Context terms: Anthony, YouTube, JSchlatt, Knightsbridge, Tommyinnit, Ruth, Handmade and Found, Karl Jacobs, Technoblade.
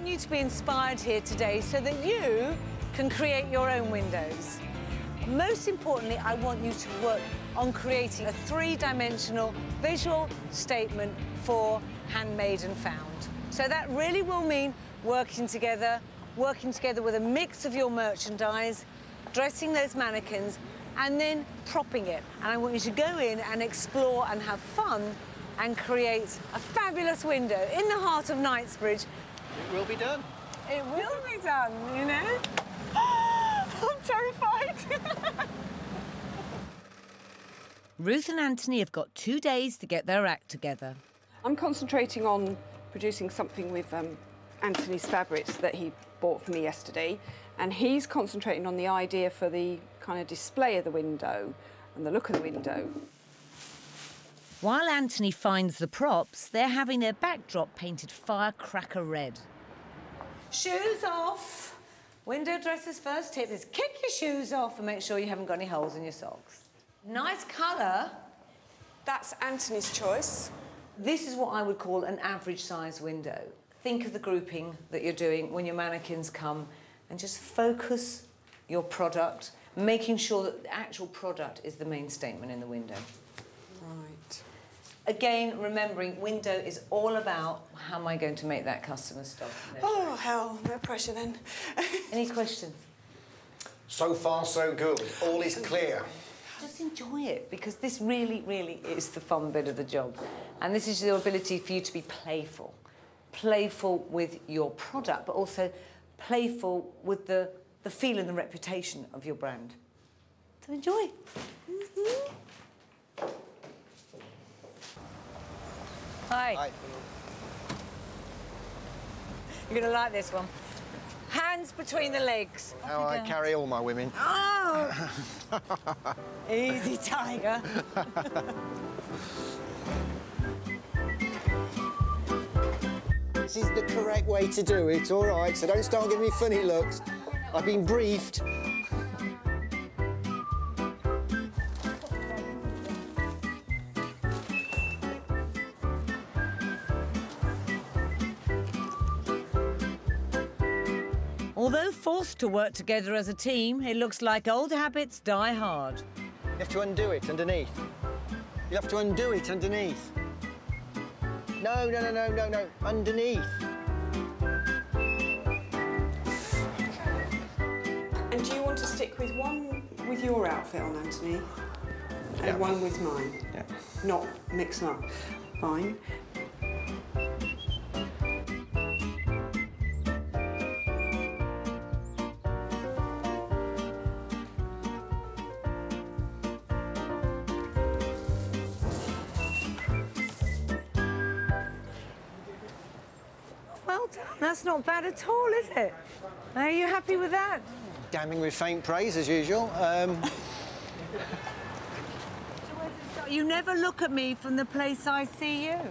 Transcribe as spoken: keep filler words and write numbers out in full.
want you to be inspired here today so that you can create your own windows. Most importantly, I want you to work on creating a three-dimensional visual statement for Handmade and Found. So that really will mean working together, working together with a mix of your merchandise, dressing those mannequins, and then propping it. And I want you to go in and explore and have fun and create a fabulous window in the heart of Knightsbridge. It will be done. It will be done, you know? I'm terrified. Ruth and Anthony have got two days to get their act together. I'm concentrating on producing something with um, Anthony's fabrics that he bought for me yesterday, and he's concentrating on the idea for the kind of display of the window and the look of the window. While Anthony finds the props, they're having their backdrop painted firecracker red. Shoes off. Window dressers first tip is kick your shoes off and make sure you haven't got any holes in your socks. Nice colour. That's Anthony's choice. This is what I would call an average size window. Think of the grouping that you're doing when your mannequins come and just focus your product, making sure that the actual product is the main statement in the window. Right. Again, remembering window is all about how am I going to make that customer stop. No oh, pressure. Hell, no pressure then. Any questions? So far, so good. All is clear. Just enjoy it, because this really, really is the fun bit of the job. And this is your ability for you to be playful. Playful with your product, but also playful with the, the feel and the reputation of your brand. So enjoy. Mm-hmm. Hi. Hi. You're going to like this one. Hands between the legs. How I carry all my women. Oh! Easy, tiger. This is the correct way to do it, all right? So don't start giving me funny looks. I've been briefed. Although forced to work together as a team, it looks like old habits die hard. You have to undo it underneath. You have to undo it underneath. No, no, no, no, no, no, underneath. And do you want to stick with one with your outfit on, Anthony? And yeah. One with mine? Yeah. Not mix them up. Fine. That's not bad at all, is it? Are you happy with that? Damning with faint praise, as usual. Um... You never look at me from the place I see you.